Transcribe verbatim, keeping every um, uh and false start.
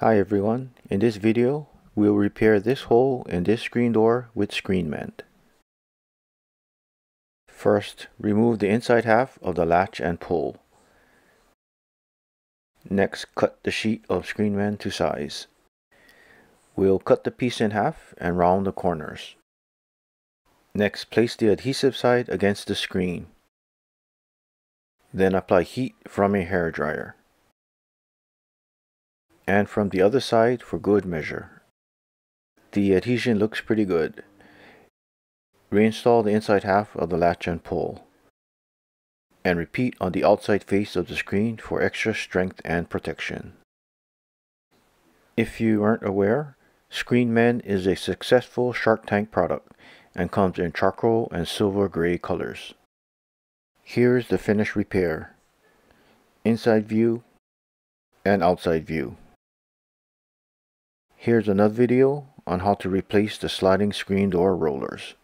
Hi everyone, in this video we'll repair this hole in this screen door with ScreenMend. First, remove the inside half of the latch and pull. Next, cut the sheet of ScreenMend to size. We'll cut the piece in half and round the corners. Next, place the adhesive side against the screen. Then apply heat from a hairdryer. And from the other side for good measure. The adhesion looks pretty good. Reinstall the inside half of the latch and pull. And repeat on the outside face of the screen for extra strength and protection. If you aren't aware, ScreenMend is a successful Shark Tank product and comes in charcoal and silver gray colors. Here's the finished repair. Inside view and outside view. Here's another video on how to replace the sliding screen door rollers.